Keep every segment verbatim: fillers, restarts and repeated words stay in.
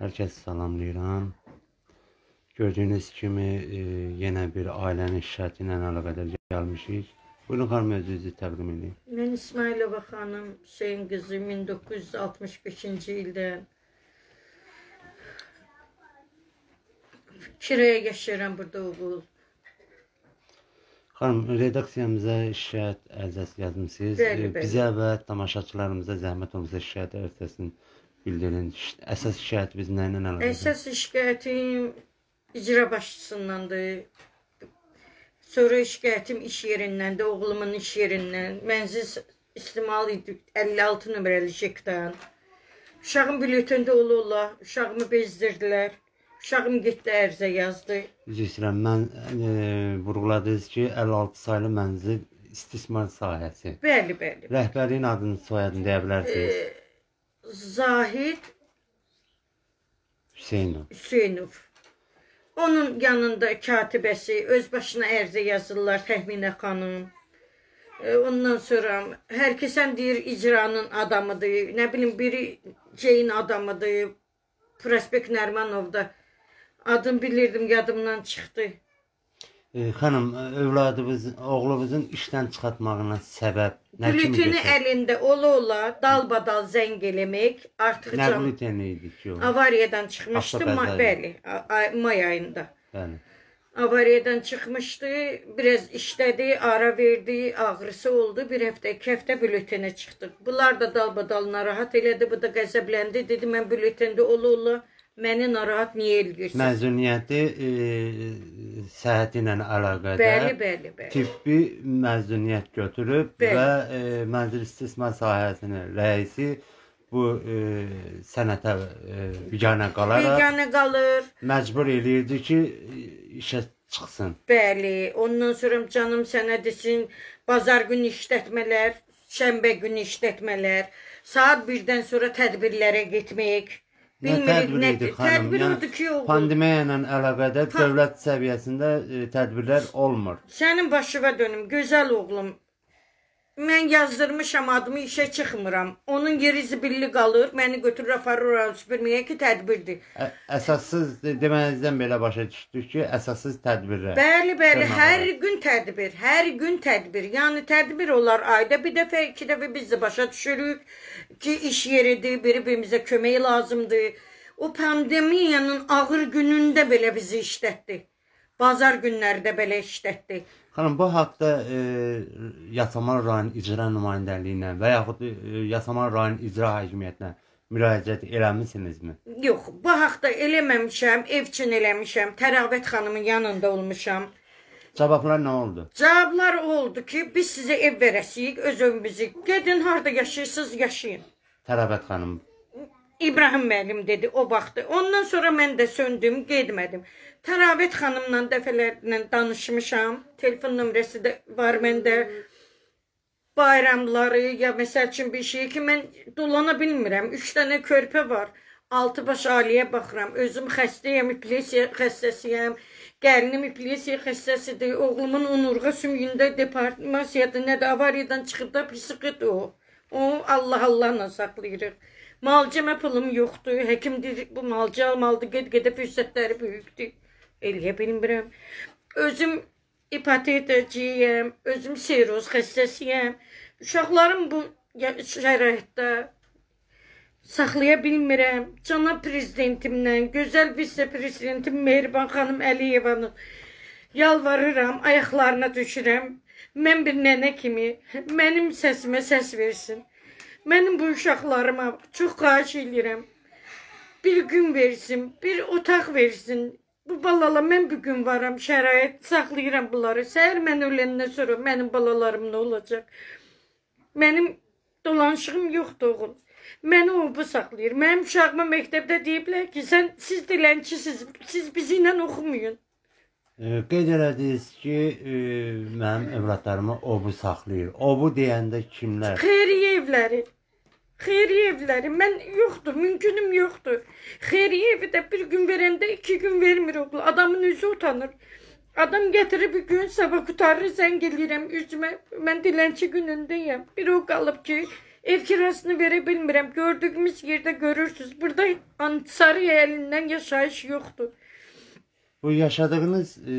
Hər kəsi salamlayıram. Gördüyünüz kimi e, yenə bir ailənin şərti ilə əlaqədar gəlmişik. Buyurun xanım, özünüzü təqdim edin. Mən İsmailova xanım Hüseyn qızı min doqquz yüz altmış beşinci ildə kiraya yaşayıram burada oğul. Xanım, redaksiyamıza şikayət ərizəsi yazmışsınız. Bizə və tamaşaçılarımıza zəhmət olmasa şikayət ərizəsini bildirin. Əsas şikayətimiz nə ilə əlaqədir? Əsas şikayətim icra başçısındandır. Sonra şikayətim iş yerindəndir, oğlumun iş yerindən. Mənzil istimal idi əlli altı nömrəli şəkdən. Uşağım biletində olurlar, uşağımı bezdirdilər. Uşağım getdi ərizə yazdı. Üzr istəyirəm, mən e, vurğuladınız ki, əlli altı saylı mənzil istismar sahəsi. Bəli, bəli. Rəhbərin adını, soyadını deyə bilərsiniz. E, Zahid Hüseynov. Hüseynov. Onun yanında katibəsi, öz başına ərizə yazırlar, Xəminə xanım. E, ondan sonra hər kəsən deyir icranın adamıdır, nə bilim biri Ceyin adamıdır, Prospekt Nərmanovda. Adını bilirdim, yadımdan çıxdı. E, xanım, övladımızın, oğlumuzun işdən çıxartmağına səbəb nə kimi götürür? Blüteni əlində ola-ola dalbadal zəng eləmək. Artıq nə blüteni idi ki o? Avariyadan çıxmışdı, ma bəli, may ayında. Bəli. Avariyadan çıxmışdı, biraz işlədi, ara verdi, ağrısı oldu. Bir həftə, iki həftə blütenə çıxdı. Bunlar da dalbadal narahat elədi, bu da qəzəbləndi. Dedi, mən blütendə ola-ola. Məni narahat niyə elgirsin? Məzuniyyəti e, səhəti ilə əlaqədar. Bəli, bəli, bəli. Tibbi məzuniyyət götürüb bəli. Və e, mənzil istismar sahəsinin rəisi bu e, sənətə e, biganə qalaraq biganə qalır. Məcbur eləyirdi ki, işə çıxsın. Bəli, ondan sonra canım sənə desin, bazar günü işlətmələr, şənbə günü işlətmələr, saat birdən sonra tədbirlərə getmək. Nə tədbir idi xanım? Yəni, pandemiya ilə əlaqədar pa dövlət səviyyəsində e, tədbirlər olmur. Sənin başına dönüm, gözəl oğlum. Mən yazdırmışam adımı, işə çıxmıram. Onun yeri zibilli qalır, məni götürür, aparır oranı süpürməyə ki, tədbirdir. Ə əsassız demənizdən belə başa düşdük ki, əsassız tədbirlər. Bəli, bəli, hər olarak. Gün tədbir, hər gün tədbir. Yəni, tədbir olar ayda bir dəfə, iki dəfə biz də başa düşürük ki, iş yeridir, bir-birimizə kömək lazımdır. O pandemiyanın ağır günündə belə bizi işlətdi. Bazar günlərdə belə işlətdi. Xanım, bu haqda e, Yasamal rayon icra nümayəndəliyinə və yaxud e, Yasamal rayon icra hakimiyyətinə müraciət eləmisinizmi? Yox, bu haqda eləməmişəm, ev üçün eləmişəm, Tərəvət xanımın yanında olmuşam. Cavablar nə oldu? Cavablar oldu ki, biz sizə ev verəsiyik, öz evimizi. Gedin, harada yaşayırsınız, yaşayın. Tərəvət xanım. İbrahim müəllim dedi o vaxtı. Ondan sonra mən də söndüm, getmədim. Tərəvət xanımla dəfələrlə danışmışam. Telefon nömrəsi də var məndə. Bayramları ya məsəl üçün bir şey ki, mən dolana bilmirəm. Üç dənə körpə var. Altı baş aliyə baxıram. Özüm xəstəyəm, epilepsiya xəstəsiyəm. Gəlinim epilepsiya xəstəsidir. Oğlumun onurğa sümüyündə deformasiyadır. Nə də avariyadan çıxıb da psixiyadır o. O Allah Allahla saxlayırıq. Malcəmə pulum yoxdur, həkim dedi, bu malcə almalıdır, ged-gedə fürsətləri böyükdür. Eləyə bilmirəm. Özüm ipotekacıyam, özüm siroz xəstəsiyəm. Uşaqlarım bu şəraitdə saxlaya bilmirəm. Cənab prezidentimlə, gözəl vitse-prezidentim Mehriban xanım Əliyevanın yalvarıram, ayaqlarına düşürəm. Mən bir nənə kimi, mənim səsimə səs versin. Mənim bu uşaqlarıma çox xahiş edirəm, bir gün versin, bir otaq versin. Bu balala mən bir gün varam, şərait saxlayıram bunları. Səhər mən öləndən sonra mənim balalarım nə olacaq? Mənim dolanışığım yoxdur oğul. Məni o bu saxlayır. Mənim uşağıma məktəbdə deyiblər ki, sən, siz dilənçisiz, siz bizi ilə oxumayın. Qeyd elədiniz ki, e, mənim evlatlarımı o bu saxlayır. O bu deyəndə kimlər? Xeyriyə evləri. Xeyriyə evləri, mən yoxdur, mümkünüm yoxdur. Xeyriyə evi də bir gün verəndə iki gün vermir oğlu. Adamın üzü utanır. Adam gətirir bir gün, sabah qutarır, zəng eləyirəm üzümə. Mən dilənçi günündəyəm. Bir o qalıb ki, Ev kirasını verə bilmirəm. Gördüğümüz yerdə görürsünüz. Burada Antisariya əlindən yaşayış yoxdur. Bu yaşadığınız e,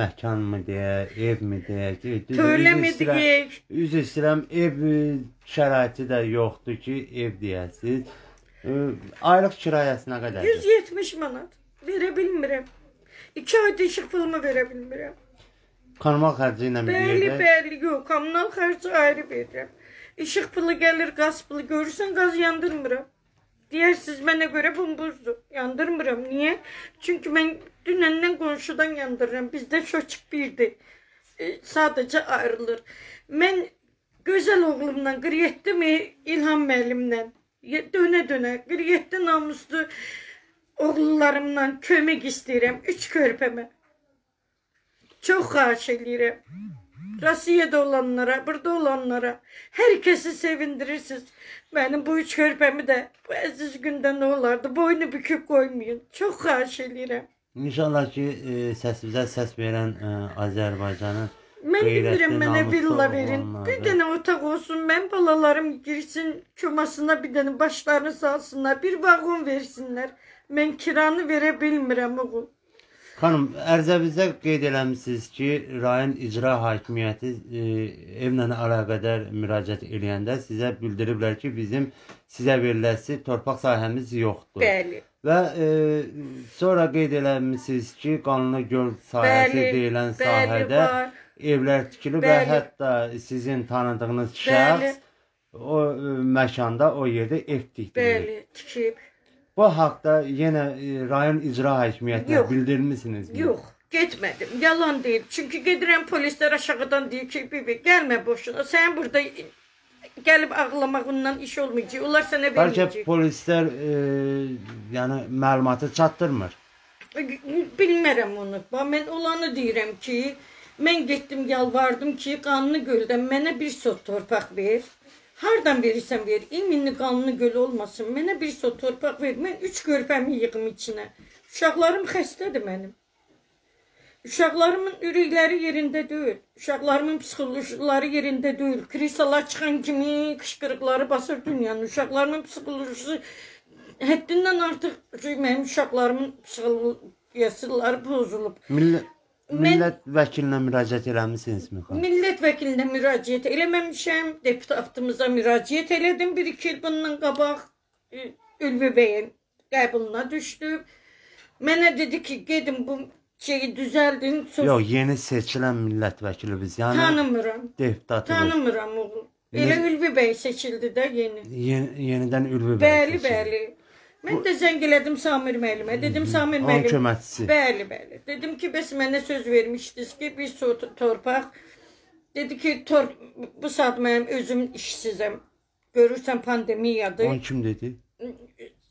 məkan mı deyək, ev mi deyək? Töyləmədik. Üzr istəyirəm, ev şəraiti də yoxdur ki, ev deyəsiniz. E, aylıq kirayəsi nə qədər? yüz yetmiş manat. Verə bilmirəm. iki ayda işıq pulumu verə bilmirəm. Kommunal xərci ilə bir yerdə? Bəli, bəli, yox. Kommunal xərci ayrı verirəm. İşıq pulu gəlir, qaz pulu. Görürsən, qaz yandırmıram. Deyirsiniz, mənə görə bumbuzdur. Yandırmıram. Niyə? Çünki mən dünəndən qonşudan yandırıram. Bizdə şoçik birdir. E, sadəcə ayrılır. Mən gözəl oğlumla, qırx yeddi İlham müəllimlə, dönə-dönə, qırx yeddi namuslu oğullarımla kömək istəyirəm. Üç körpəmə. Çox xahiş eləyirəm. Rusiyada olanlara, burada olanlara, herkesi sevindirirsiniz. Benim bu üç körpemi de bu əziz gündə ne olardı, boynu büküb koymayın. Çok xahiş eləyirəm. İnşallah ki, e, səsimizə səs verən e, Azərbaycanın mən bilirəm, mənə villa verin. Olanları. Bir dənə otaq olsun, mən balalarım girsin kömasına, bir dənə başlarını salsınlar, bir vaqon versinlər. Mən kiranı verə bilmirəm oğul. Xanım, ərzəbizə qeyd eləmişsiniz ki, rayon icra hakimiyyəti e, evlə əlaqədar müraciət eləyəndə sizə bildiriblər ki, bizim sizə veriləsi torpaq sahəmiz yoxdur. Bəli. Və e, sonra qeyd eləmişsiniz ki, qanuna görə sahəsi deyilən sahədə evlər tikilib və hətta sizin tanıdığınız şəxs o e, məkanda, o yerdə ev tikdirib. Bəli, tikib. Bu haqda yenə rayon icra hakimiyyətinə bildirmisiniz? Yox, getmədim. Yalan deyil. Çünki gedirəm, polislər aşağıdan deyir ki, bibi, gəlmə boşuna. Sən burada gəlib ağlamağından iş olmayacaq. Onlar sənə verməyəcək. Bəlkə polislər e, yəni məlumatı çatdırmır. Bilmərəm onu. Mən olanı deyirəm ki, mən getdim, yalvardım ki, qanını göldən mənə bir sot torpaq ver. Hardan verirsen ver, iminli qanlı göl olmasın. Mənə bir so torpaq ver, mən üç körpəmi yığım içinə. Uşaqlarım xəstədir mənim. Uşaqlarımın ürəkləri yerində deyil. Uşaqlarımın psixolojiyaları yerində deyil. Krisalar çıxan kimi qışqırıqları basır dünyanın. Uşaqlarımın psixolojisi həddindən artıq mənim uşaqlarımın psixolojisi bozulub. Millət. Millət vəkilinə müraciət eləmişsinizmi? Millət vəkilinə müraciət eləməmişəm. Deputatımıza müraciət elədim. bir iki il bundan qabaq Ülvi Beyin qəbuluna düşdüm. Mənə dedi ki, gedin bu şeyi düzəldin. Sus. Yox, yeni seçilən millət vəkili biz. Yəni, tanımıram. Deputatımız. Tanımıram oğlum. Elə Ülvi Bey seçildi də yeni. Yeni yenidən Ülvi Bey seçildi. Bəli, bəli. Mən də zəng elədim Samir müəllimə. Dedim, Samir müəllim. Onun köməkçisi. Bəli, bəli. Dedim ki, bəs mənə söz vermişdiniz ki, bir sot torpaq. Dedi ki, tor bu saat mənim özüm işsizəm. Görürsən, pandemiyadır. Onu kim dedi?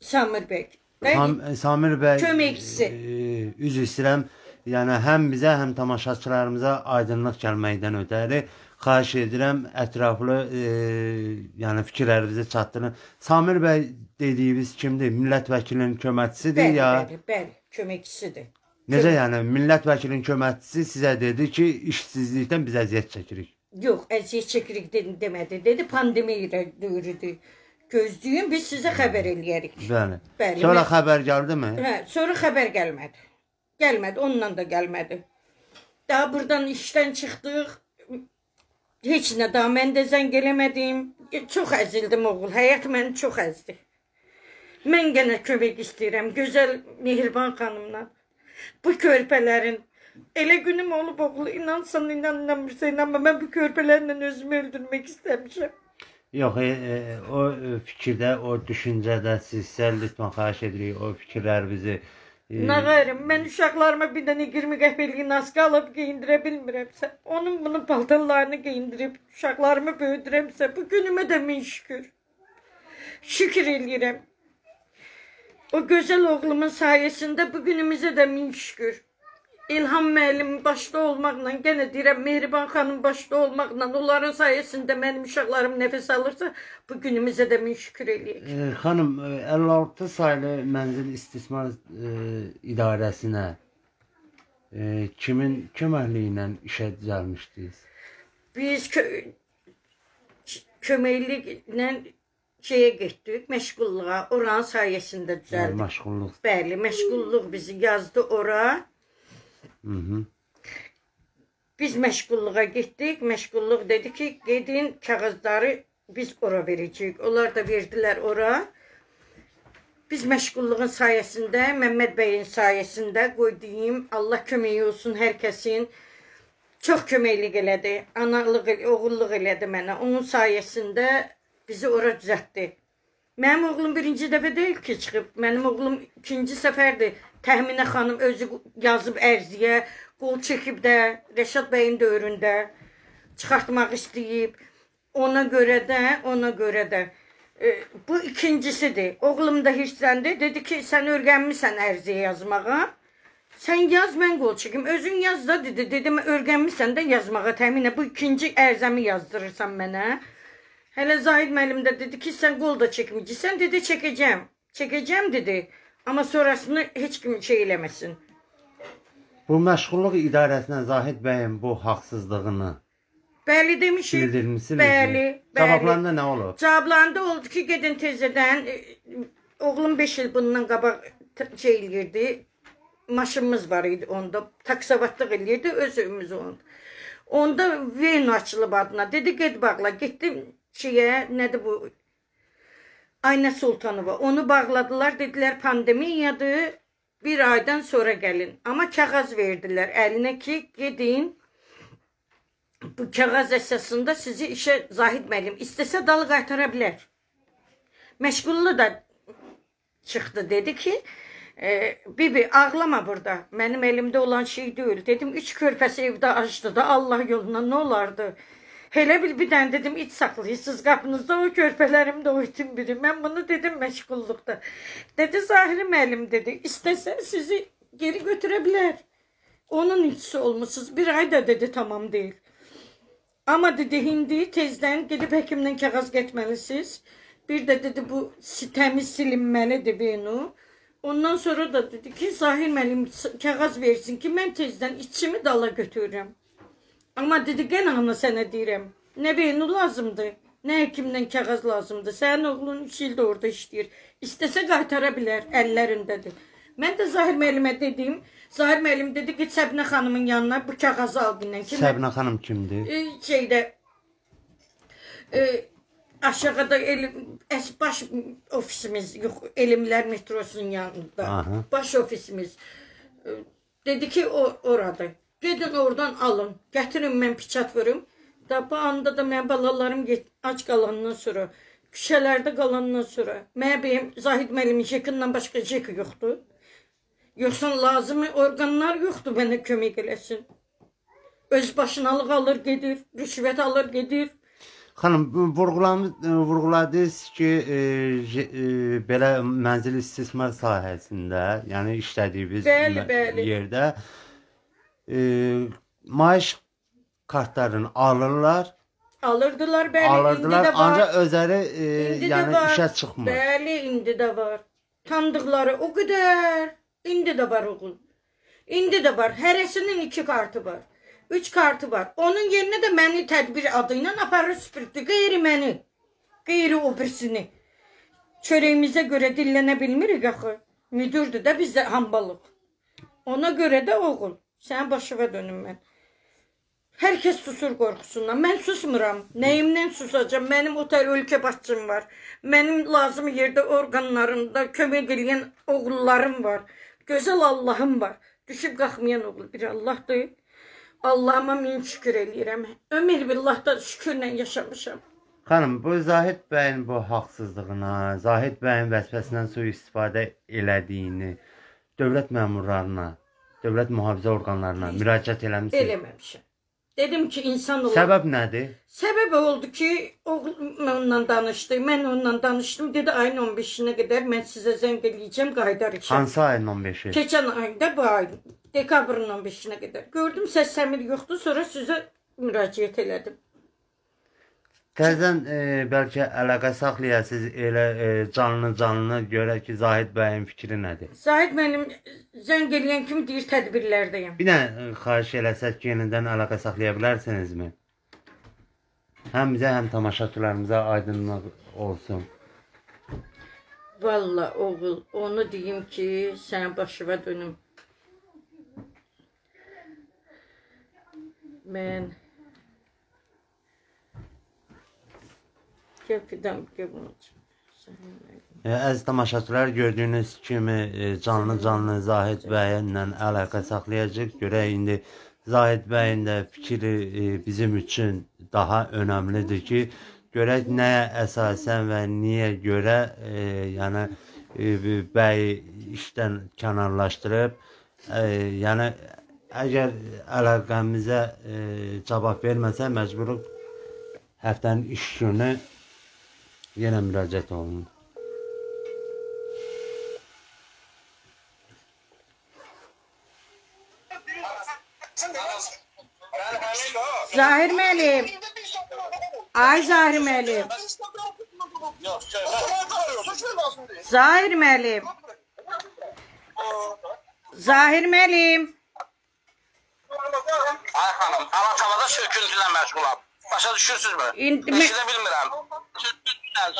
Samir Bey. Sam Samir Bey. Köməkçisi. E, üzr istəyirəm. Yəni, həm bizə, həm tamaşaçılarımıza aydınlıq gəlməkdən ötəri xahiş edirəm, ətraflı e, yəni fikirlərinizi çatdırın. Samir Bey dediyiniz kimdir? Millət vəkilinin köməkçisidir ya? Bəli, bəli, köməkçisidir. Necə yəni? Millət vəkilinin köməkçisi sizə dedi ki, işsizlikdən biz əziyyət çəkirik. Yox, əziyyət çəkirik demədi. Dedi, pandemiya dövrüdür. Gözlüyün, biz sizə xəbər eləyərik. Bəli. Bəli, sonra mən... xəbər gəldi mi? Hə, sonra xəbər gəlmədi. Gəlmədi, onunla da gəlmədi. Daha buradan işdən çıxdıq. Heç nə daha, mən də zəng eləmədim. Çox əzildim oğul, həyat məni çox əzdi. Mən gənə kömək istəyirəm, gözəl Mehriban xanımla. Bu körpələrin, elə günüm olub oğul, inansan, inan, inanmırsa, inanma. Mən bu körpələrlə özümü öldürmək istəmişəm. Yox, e, e, o fikirdə, o düşüncədə sizsə lütfən xahiş edirik, o fikirlərimizi. Ee, Nağarım, mən uşaqlarıma bir dənə iyirmi qəpiklik naskı alıb geyindirə bilmirəmsə, onun bunun paltarlarını geyindirib uşaqlarımı böyüdürəmsə, bu günümə də min şükür. Şükür eləyirəm. O gözəl oğlumun sayəsində bu günümüzə də min şükür. İlham müəllim başda olmaqla, yenə deyirəm, Mehriban xanım başda olmaqla, onların sayəsində mənim uşaqlarım nəfəs alırsa, bu günümüzə də min şükür eləyək. E, xanım, əlli altı saylı mənzil istismar e, idarəsinə e, kimin köməkliyi ilə işə düzəlmişdiniz? Biz kö köməkliklə şeye getdik, məşğulluğa, oranın sayəsində düzəldik. Məşğulluq. Bəli, məşğulluq bizi yazdı ora. Hı -hı. Biz məşğulluğa getdik, məşğulluq dedi ki, gedin kağızları biz ora verəcəyik. Onlar da verdilər ora. Biz məşğulluğun sayəsində, Məhməd bəyin sayəsində, qoy deyim, Allah köməyi olsun hər kəsin, çox köməklik elədi, analıq, oğulluq elədi mənə. Onun sayəsində bizi ora düzəltdi. Mənim oğlum birinci dəfə deyil ki, çıxıb. Mənim oğlum ikinci səfərdir. Xəminə xanım özü yazıb ərziyə, qol çəkib də, Rəşad bəyin dövründə çıxartmaq istəyib. Ona görə də, ona görə də. Bu ikincisidir. Oğlum da hirsləndi. Dedi ki, sən öyrənmisən ərziyə yazmağa. Sən yaz, mən qol çəkim. Özün yaz da dedi. Dedim, öyrənmisən də yazmağa təminə. Bu ikinci ərzəmi yazdırırsan mənə. Hələ Zahid müəllim də dedi ki, sən qol da çəkməyəcəksən. Dedi, çəkəcəm. Çəkəcəm dedi. Amma sonrasını heç kim şey eləməsin. Bu məşğulluq idarəsinə Zahid bəyin bu haqsızlığını bəli demişik. Bildirmişsiniz. Bəli, bəli. Cavablarında nə olub? Cavablarında oldu ki, gedin tezədən. Oğlum beş il bundan qabaq şey eləyirdi. Maşınımız var idi onda. Taksavatlıq eləyirdi, öz evimiz onda. Onda Veyno açılıb adına. Dedi, get bağla. Getdim şeyə, nədir bu? Aynə Sultanova. Onu bağladılar, dedilər pandemiyadır. Bir aydan sonra gəlin. Amma kağız verdilər əlinə ki, gedin. Bu kağız əsasında sizi işə Zahid müəllim istəsə dalı qaytara bilər. Məşğullu da çıxdı, dedi ki, e, Bibi ağlama burada, mənim elimdə olan şey deyil. Dedim, üç körpəsi evdə açdı da Allah yoluna nə olardı? Elə bil bir dənə dedim, iç saxlayırsınız qapınızda, o körpələrim də o itin biri. Mən bunu dedim məşğulluqda. Dedi, Zahid müəllim dedi, istəsə sizi geri götürə bilər. Onun içisi olmuşsunuz, bir ay da dedi, tamam deyil. Amma dedi, hindi tezdən gedib həkimdən kağız getməlisiniz. Bir də dedi, bu təmiz silinməlidir Veynu. Ondan sonra da dedi ki, Zahid müəllim kağız versin ki, mən tezdən içimi dala götürürəm. Amma dedi, qən ana sənə deyirəm, nə Veynu lazımdır, nə həkimdən kağız lazımdır. Sənin oğlun üç ildə orada işləyir. İstəsə qaytara bilər, əllərindədir. Mən də Zahid müəllimə dediyim, Zahid müəllim dedi ki, Səbnə xanımın yanına bu kağızı al bindən. Səbnə xanım kimdir? E, şeydə, e, aşağıda elim, baş ofisimiz, yox, Elmlər metrosunun yanında, aha, baş ofisimiz. E, dedi ki, o, oradır. Gedin oradan alın, gətirin, mən piçat vurum. Da, bu anda da mən balalarım get, aç qalandan sonra, küçələrdə qalandan sonra, mən bəyim, Zahid müəllimin jekindən başqa jeki yoxdur. Yoxsa lazımı orqanlar yoxdur mənə kömək eləsin. Öz başınalıq alır gedir, rüşvət alır gedir. Xanım, vurğuladınız ki, e, e, belə mənzil istismar sahəsində, yəni işlədiyiniz bəli, bəli. Yerdə e, maaş kartlarını alırlar. Alırdılar, bəli, alırdılar, indi də var. Ancaq özləri e, yəni işə çıxmır. Bəli, indi də var. Tanıdıqları o qədər. İndi de var oğul. İndi de var. Hərəsinin iki kartı var. Üç kartı var. Onun yerine de məni tədbir adıyla aparır spirtli. Qeyri məni. Qeyri o birisini. Çörəyimizə görə dillənə bilmirik axı. Müdürdür də bizdə hambalıq. Ona görə də oğul. Sən başıva dönüm mən. Hər kəs susur qorxusundan. Mən susmuram. Nəyimdən susacağım? Mənim otel ölkə başçım var. Mənim lazım yerdə orqanlarımda kömək eləyən oğullarım var. Gözəl Allahım var. Düşüb qalxmayan oğul bir Allahdır. Allahıma min şükür eləyirəm. Ömür billah da şükürlə yaşamışam. Xanım, bu Zahid bəyin bu haqsızlığına, Zahid bəyin vəzifəsindən sui-istifadə elədiyini dövlət məmurlarına, dövlət mühafizə orqanlarına müraciət eləmişsiniz? Eləməmişəm. Dedim ki, insan olur. Səbəb nədir? Səbəb oldu ki, oğlum onunla danışdı, mən onunla danışdım. Dedi, ayın on beşinə qədər mən sizə zəng eləyəcəm, qayıdarıq. Hansı ayın on beşi? Keçən ayda, bu ayın, dekabrın on beşinə qədər. Gördüm, səs səmir yoxdur, sonra sizə müraciət elədim. Təzən, e, bəlkə əlaqə saxlayasınız, elə e, canlı-canlına görə ki, Zahid bəyin fikri nədir? Zahid mənim zəng eləyən kimi deyir, tədbirlərdəyim. Bir də xahiş eləsək ki, yenidən əlaqə saxlaya bilərsinizmi? Həm bizə, həm tamaşaçılarımıza aydınlıq olsun. Valla oğul, onu deyim ki, sənə başıma dönüm. Mən... Gəl, fidam, gəl bunu çıxın. Əziz tamaşaçılar, gördüyünüz kimi canlı-canlı Zahid bəyinlə əlaqə saxlayacaq. Görək, indi Zahid bəyin də fikri bizim üçün daha önəmlidir ki, görək nəyə əsasən və niyə görə yəni bəyi işdən kənarlaşdırıb. Yəni, əgər əlaqəmizə cavab verməsə, məcburuq həftənin iş günü yenə müraciət olunur. Zahir Məlim. Ay Zahir Məlim. Zahir Məlim. Zahir Məlim. Ay xanım, anlatamada söküntülə məşğulam. Başa düşürsünüzmü? Eşidə bilmirəm.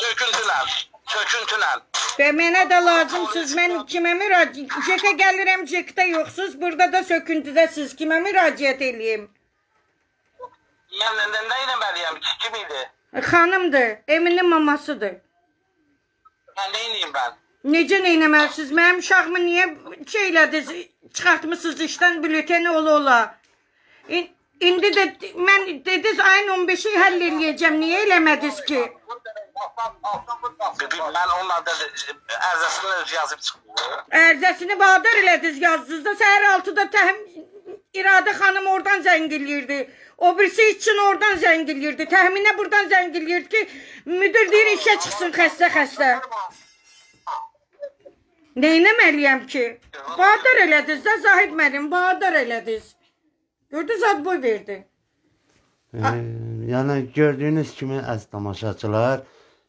Söküntülə, söküntülə. Və mənə də lazımsınız, mən kimə müraciət? Jekə gəlirəm, jekdə yoxsuz, burada da söküntüdəsiz. Kimə müraciət edeyim? Mən nəndən nə eləməliyəm? Kim idi? Xanımdır. Eminin mamasıdır. Mən neyniyim mən? Necə neynəməlisiniz? Mənim uşağımı niyə şeylədiniz? Çıxartmışsınız işdən bülötəni ola-ola. İndi də mən dediniz ayın on beşi həll eləyəcəm. Niyə eləmədiniz ki? Mən onunla ərzəsini yazıb çıxmıyor. Ərzəsini badar elədiniz yazdınız da. Səhər altıda təhmin... İradə xanım oradan zəng eləyirdi. O birisi üçün oradan zəng eləyirdi. Təxminə buradan zəng eləyirdi ki, müdür deyir işə çıxsın xəstə-xəstə. Neynəməliyəm ki? Badar elədiniz də Zahid mənim, badar elədiniz. Gördünüz, ad boy verdi. Yəni, gördüyünüz kimi, əziz tamaşaçılar,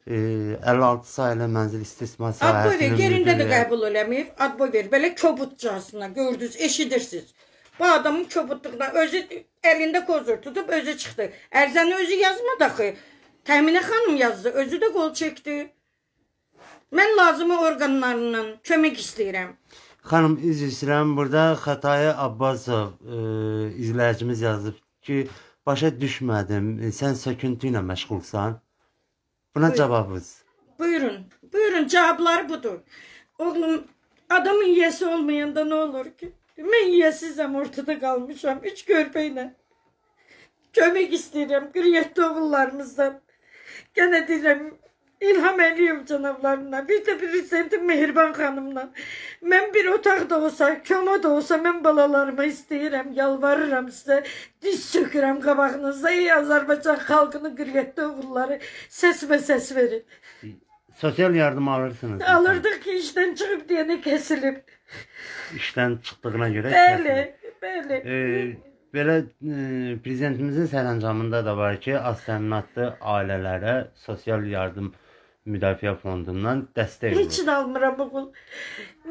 əlli altı sayılı mənzil istismar sahəsinin... Ad boy ver, yerində də qəbul eləməyib, ad boy ver. Belə kobudcasına, gördünüz, eşidirsiniz. Bu adamın köbutluğuna özü elinde kozur tutup özü çıxdı. Ərzəni özü yazmadı axı. Təminə xanım yazdı. Özü də qol çəkdi. Mən lazımı orqanlarından kömək istəyirəm. Xanım, üzr istəyirəm. Burada Xətayi Abbasov e, izləyicimiz yazıb ki, başa düşmədim. E, sən söküntü ilə məşğulsan. Buna buyurun, cavabız. Buyurun. Buyurun. Cavabları budur. Oğlum, adamın yiyəsi olmayanda nə olur ki? Mən yiyəsizəm, ortada qalmışam, üç körpəylə. Kömək istəyirəm, qriyyətli oğullarımızdan. Gənə deyirəm, İlham Əliyev canavlarına, bir də bir resentim Mehriban xanımla. Mən bir otaq da olsa, köma da olsa, mən balalarıma istəyirəm, yalvarıram sizə, diz sökürəm qabağınıza. Ey Azərbaycan xalqının qriyyətli oğulları, səs və səs verin. Sosial yardım alırsınız. Alırdıq ki, işdən çıxıb deyənə kəsilib. İşdən çıxdığına görə bəli, bəli. Belə prezidentimizin sərəncamında da var ki, az təminatlı ailələrə sosial yardım müdafiə fondundan dəstək olur. Heç nə almıram oğul.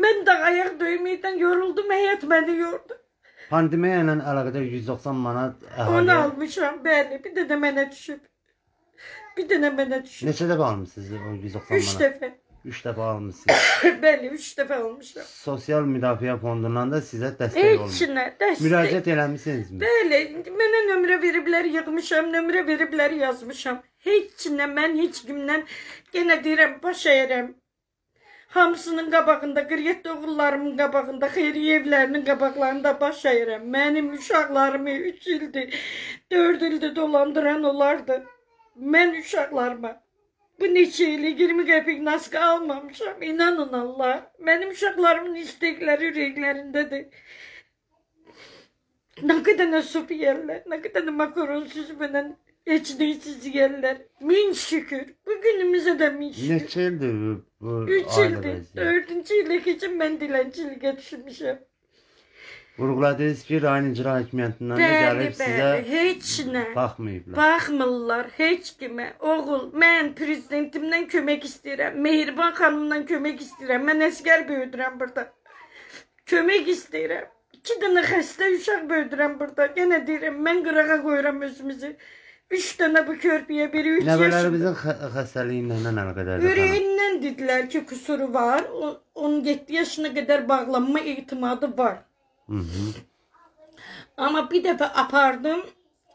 Mən də ayaq döyməkdən yoruldum, həyat məni yordu. Pandemiya ilə əlaqədar yüz doxsan manat əhali... Onu almışam, bəli. Bir də də mənə düşüb. Bir də də mənə düşüb. Neçə dəfə almışsınız o yüz doxsan manat? Üç dəfə. Üç dəfə almışsınız. Bəli, üç dəfə almışam. Sosial müdafiə fondundan da sizə dəstək olmuş. Elçinə, dəstək. Müraciət eləmişsinizmi? Bəli, mənə nömrə veriblər, yığmışam, nömrə veriblər, yazmışam. Heçinə, mən heç kimdən yenə deyirəm, baş əyirəm. Hamısının qabağında, qriyyətli oğullarımın qabağında, xeyriyyə evlərinin qabaqlarında baş əyirəm. Mənim uşaqlarımı üç ildir, dörd ildir dolandıran olardı. Mən uşaqlarıma. Bu neçə ilə iyirmi qəpik naskı almamışam, inanın Allah. Mənim uşaqlarımın istekləri ürəklərindədir. Nə qədər nə sup yerlər, nə qədər nə makaron süzmənən heç neysiz yerlər. Min şükür, bu günümüzə də min şükür. Neçə ildir bu ailəmizdə? Dördüncü ilə keçin mən dilənçiliyə düşmüşəm. Vurğuladınız ki, rayon icra hakimiyyətindən də gəlib sizə baxmayıblar. Baxmırlar heç kimə. Oğul, mən prezidentimdən kömək istəyirəm, Mehriban xanımdan kömək istəyirəm. Mən əsgər böyüdürəm burada. Kömək istəyirəm. İki dənə xəstə uşaq böyüdürəm burada. Yenə deyirəm, mən qırağa qoyuram özümüzü. Üç tane bu körpüye biri üç yaşında. Nəvələrimizin xəstəliyindən əlaqədar. Ürəyindən dediler ki kusuru var. on yeddi yaşına kadar bağlanma etimadı var. Hı -hı. Ama bir defa apardım.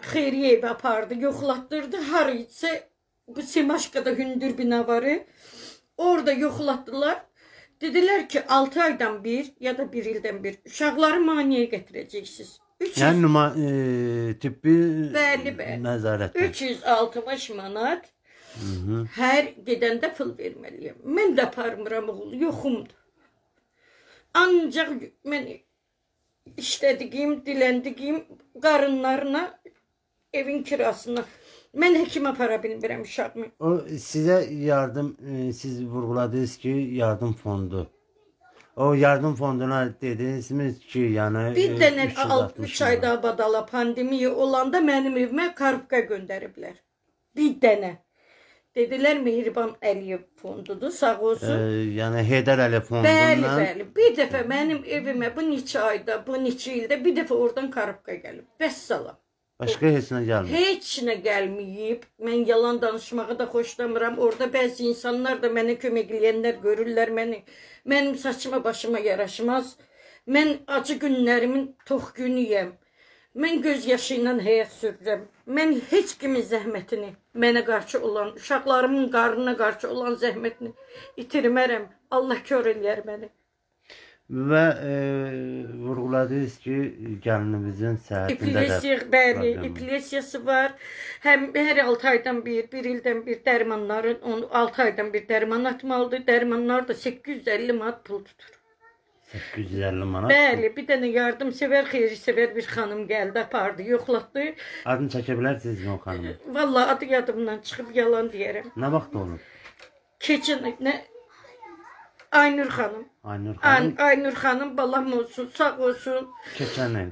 Xeyriye evi apardı. Yoxlatdırdı. Haraysa bu Semaşka'da hündür bina varı. Orada yoxlatdılar. Dediler ki altı aydan bir ya da bir ildən bir uşaqları maniyaya getireceksiniz. üç yüz... Yani numa, e, tibbi nəzarətdə. üç yüz altmış manat. Hı -hı. Hər gedəndə pul verməliyəm. Mən də aparmıram oğul, yoxumdur. Ancaq mən işlədiyim, diləndiyim qarınlarına, evin kirasına. Mən həkim apara bilmirəm uşağımı. O sizə yardım, e, siz vurğuladınız ki, yardım fondu. O yardım fonduna dedinizmi ki yani bir tane altmış ayda badala pandemiyi olanda mənim evime karpka gönderiblər. Bir tane. Dediler Mehriban Əliyev fondudur sağ olsun. Ee, yani Heydər Əli fondundan. Bir defa benim evime bu neçə ayda bu neçə ildə bir defa oradan karpka gelib. Vəssalam. Başka heç nə gəlmir. Heç nə gəlməyib. Mən yalan danışmağı da xoşlamıram. Orada bəzi insanlar da mənə kömək edənlər görürlər məni. Mənim saçıma başıma yaraşmaz. Mən acı günlərimin tox günüyəm. Mən göz yaşı ilə həyat sürürəm. Mən heç kimin zəhmətini, mənə qarşı olan, uşaqlarımın qarnına qarşı olan zəhmətini itirmərəm. Allah kör eləyər məni. Və e, vurğuladınız ki, gəlinimizin səhətində də bəli, epilepsiyası var. Həm hər altı aydan bir, bir ildən bir dərmanların, onu altı aydan bir dərman atmalıdır. Dərmanlar da səkkiz yüz əlli manat pul tutur. səkkiz yüz əlli manat? Bəli, bir dənə yardımsevər, xeyirlisevər bir xanım gəldi, apardı, yoxlatdı. Adını çəkə bilərsinizmi o xanımı? Vallahi adı yadımdan çıxıb yalan deyərəm. Nə vaxt olur? Keçin, nə? Aynür xanım. Aynür xanım. Aynür xanım balam olsun, sağ olsun. Keçən il.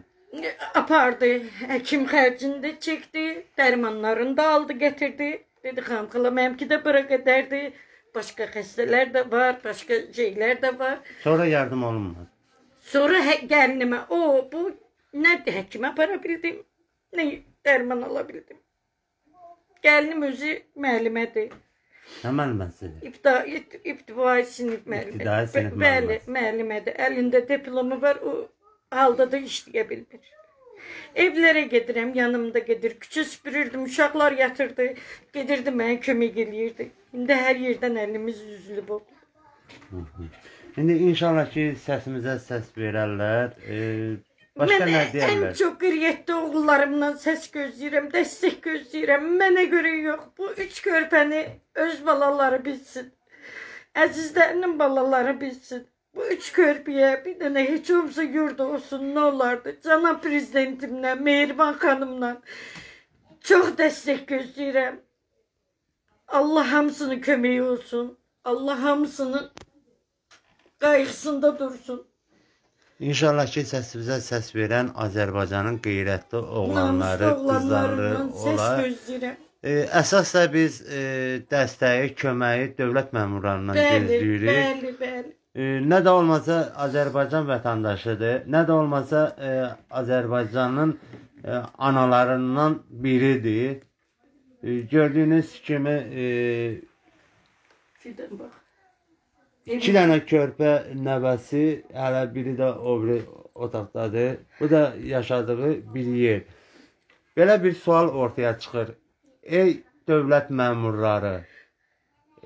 Apardı, həkim xərcini də çəkdi, dərmanlarını da aldı, gətirdi. Dedi xanım, xala mənimki də bura qədərdi. Başqa xəstələr də var, başqa şeylər də var. Sonra yardım olunmadı. Sonra gəlinimə, o, bu, nədir həkimə para bildim, nə dərman ala bildim. Gəlinim özü müəllimədir. Nə müəlliməsidir? İbtidai, ibtidai sinif müəllimədir. Bəli, müəllimədir. Əlində diplomu var, o halda da işləyə bilmir. Evlərə gedirəm, yanımda gedir. Küçə süpürürdüm, uşaqlar yatırdı, gedirdi mənə kömək eləyirdi. İndi hər yerdən əlimiz üzülüb oldu. İndi inşallah ki, səsimizə səs verərlər. E, başqa nə deyərlər? Mən ən çox qriyyətli oğullarımdan səs gözləyirəm, dəstək gözləyirəm. Mənə görə yox, bu üç körpəni öz balaları bilsin. Əzizlərinin balaları bilsin. Bu üç körpüyə bir dənə heç olmasa yurda olsun, nə olardı? Cənab prezidentimlə, Mehriban xanımla çox dəstək gözləyirəm. Allah hamısının köməyi olsun. Allah hamısının qayğısında dursun. İnşallah ki, səsimizə səs verən Azərbaycanın qeyrətli oğlanları, qızları olar. E, əsas da biz e, dəstəyi, köməyi dövlət məmurlarından gözləyirik. Bəli, bəli. E, nə də olmasa Azərbaycan vətəndaşıdır, nə də olmasa e, Azərbaycanın e, analarından biridir. E, gördüyünüz kimi e, İki dənə körpə nəvəsi, hələ biri də o biri otaqdadır. Bu da yaşadığı bir yer. Belə bir sual ortaya çıxır. Ey dövlət məmurları,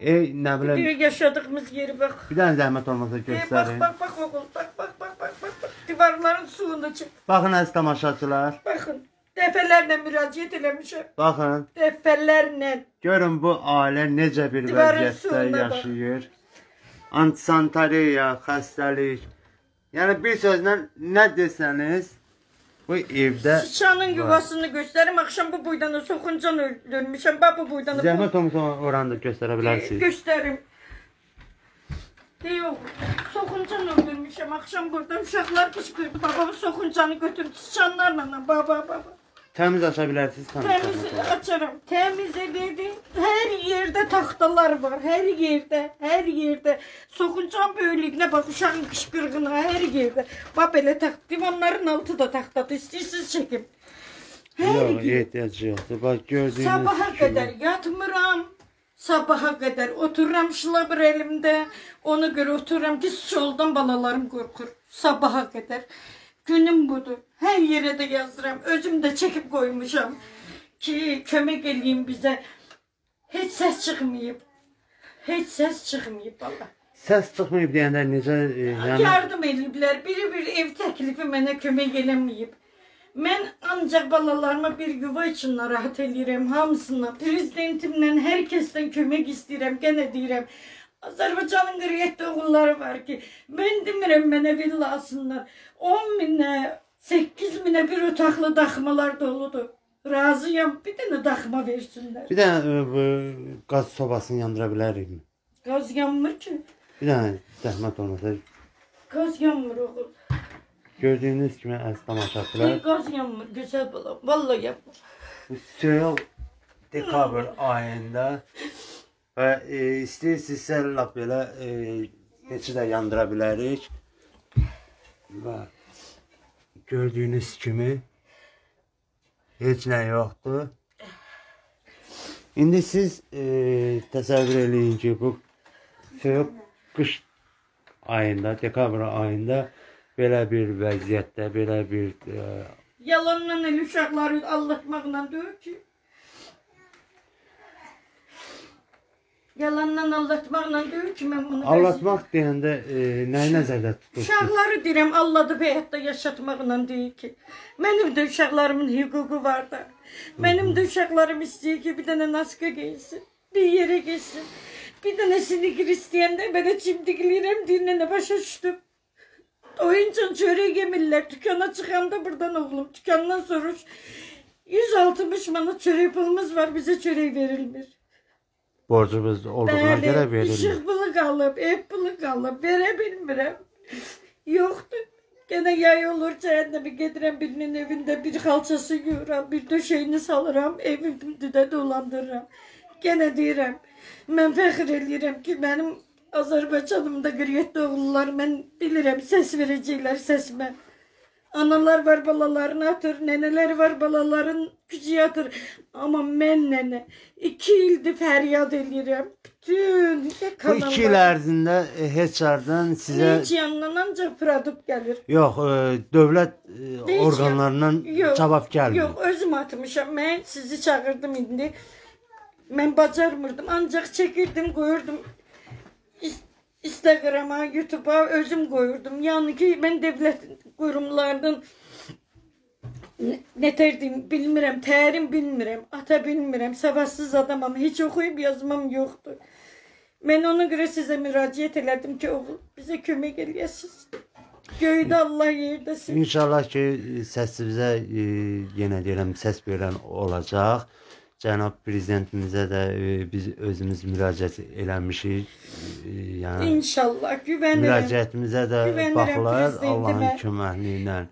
ey nə biləm... Bir yaşadığımız yeri bax. Bir dənə zəhmət olmasa göstərin. Bax, bax, bax, oğul, bax, bax, bax, bax, bax, bax. Divarların suyunu çıx. Baxın, əziz tamaşaçılar. Baxın, dəfələrlə müraciət eləmişəm. Baxın. Dəfələrlə. Görün bu ailə necə bir vəziyyətdə yaşayır. Bax. Antisantariya, xəstəlik. Yəni bir sözlə nə desəniz bu evdə... Sıçanın yuvasını göstərim. Axşam bu boydan soxuncan ölmüşəm. Bax bu boydan... Zəhmət olmasa oranı da göstərə bilərsiniz. Göstərim. Yox, soxuncan öldürmüşəm. Axşam burada uşaqlar qışqırdı. Babamı soxuncanı götürdü. Sıçanlarla baba baba. Təmiz aça bilərsiniz. Təmiz açarım. Təmiz edildi. Hər yerdə taxtalar var. Hər yerdə, hər yerdə. Soxuncan böyüklüyünə bax, uşağın qışqırığına, hər yerdə. Bax, belə taxt. Divanların altı da taxtadır. İstəyirsiniz çəkim. Her Yok, gün. Ehtiyac yoktu. Bak gördüğünüz sabaha gibi. Kadar yatmıram. Sabaha kadar otururam şılabır elimde. Ona göre otururam ki soldan balalarım korkur. Sabaha kadar. Günüm budur. Her yere de yazdıram. Özüm de çekip koymuşam. Ki kömek eleyim bize. Hiç ses çıkmayıp. Hiç ses çıkmayıp valla. Ses çıkmayıp diyenler necə? Yani... Yardım ediblər. Biri bir ev təklifi mənə kömək eləməyib. Mən ancaq balalarıma bir yuva için rahat eləyirəm hamısına. Prezidentimle, herkesten kömək istəyirəm. Gene deyirəm. Azərbaycanın qırıq yeddi oğulları var ki, mən demirəm mənə villa alsınlar. on minə, səkkiz minə bir otaqlı daxmalar doludur. Razıyam. Bir tane daxma versinler. Bir tane ıı, gaz sobasını yandıra bilərik mi? Gaz yanmır ki. Bir tane zəhmət olmasa. Gaz yanmır oğul. Gördüğünüz kimi əslama çatırlar. Gaz yanmır güzel balam. Vallahi yapmır. Söğül dekabr ayında və e, istəyirsinizsə lap belə e, keçi də yandıra bilərik. Və gördüyünüz kimi heç nə yoxdur. İndi siz e, təsəvvür eləyin ki, bu soyuq qış ayında, dekabr ayında belə bir vəziyyətdə, belə bir... E, yalanla el uşaqları aldatmaqla deyir ki, yalanla aldatmaqla deyir ki, mən bunu... Aldatmaq deyəndə e, nəyi nəzərdə tutursunuz? Uşaqları deyirəm, aldatıb həyatda yaşatmaqla deyir ki, mənim də uşaqlarımın hüququ var da. Benim de uşaqlarım istiyor ki bir tane naska giysin, bir yere gitsin. Bir tane sinikir isteyen de ben de çimdiklerim dinlene başa düştüm. Oyuncan çörek yemirler. Dükkana çıkan da buradan oğlum. Dükkandan soruş. yüz altmış manat çörek pulumuz var. Bize çörek verilmir. Borcumuz olduğuna göre verilmir. Işık pulu kalıp, ev pulu kalıp verebilmirəm. Yoktu. Gene yay olur, cehenneme gedirəm birinin evinde, bir halçası yığıram, bir döşeğini salıram, evimde de dolandırıram. Gene deyirəm, mən fəxr eləyirəm ki, mənim Azərbaycanımda qırıq yeddi oğullar, mən bilirəm, səs verəcəklər səsimə. Analar var, balalarını atır, nənələr var, balaların gücü yatır. Amma mən nənə, iki ildir fəryad eləyirəm. Bütün bu iki il ərzində heç yerdən sizə... Heç yandan ancaq produkt gəlir. Yox, dövlət orqanlarından cavab gəlmir. Yox, özüm atmışam. Mən sizi çağırdım indi. Mən bacarmırdım. Ancaq çəkirdim, qoyurdum. Instagrama, YouTube'a özüm qoyurdum. Yəni ki, mən dövlət qurumlarının... Ne derdim bilmirəm, tərim bilmirəm, ata bilmirəm, savadsız adamam, hiç oxuyub yazmam yoxdur. Mən ona görə sizə müraciət elədim ki, oğul, bizə kömək eləyəsiniz. Göydə Allah, yerdəsiniz. İnşallah ki, səsimizə, e, yenə deyirəm, səs verən olacaq. Cənab Prezidentimizə də e, biz özümüz müraciət eləmişik. E, yəni, İnşallah, güvənirəm. Müraciətimizə də baxılar Allahın köməkliyilə.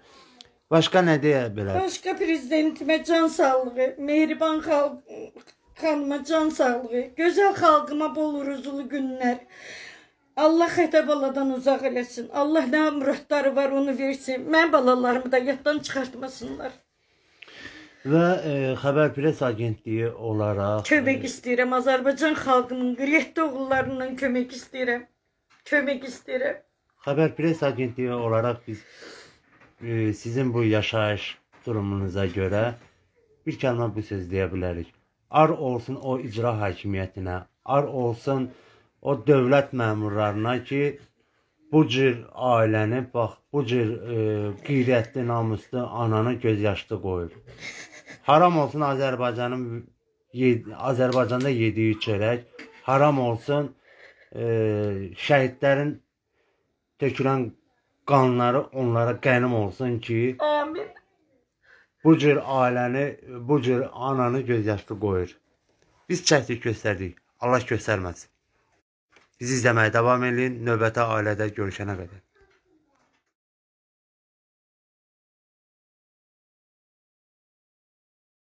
Başka ne diye böyle? Başka prezidentime can sağlığı, Mehriban halk, hanıma can sağlığı, güzel halkıma bol ruzulu günler. Allah xətə baladan uzaq eləsin. Allah ne müradları var onu versin. Mən balalarımı da yaddan çıxartmasınlar. Və e, Xəbər Press Agentliyi olarak... Kömək istəyirəm. Azərbaycan xalqının qırıq yeddi oğullarından kömək istəyirəm. Kömək istəyirəm. Xəbər Press Agentliyi olarak biz... Sizin bu yaşayış durumunuza göre bir kelime bu söz deyə bilərik. Ar olsun o icra hakimiyyətinə, ar olsun o dövlət məmurlarına ki, bu cür ailəni, bax, bu cür e, qeyrətli, namuslu ananı gözyaşlı qoyur. Haram olsun Azərbaycanın, Azərbaycanda yediyi çörək, haram olsun e, şəhidlərin tökülən qanları onlara qənim olsun ki, amin. Bu cür ailəni, bu cür ananı gözyaşlı qoyur. Biz çəkdik, göstərdik. Allah göstərməsin. Bizi izləməyə davam edin. Növbəti ailədə görüşənə qədər.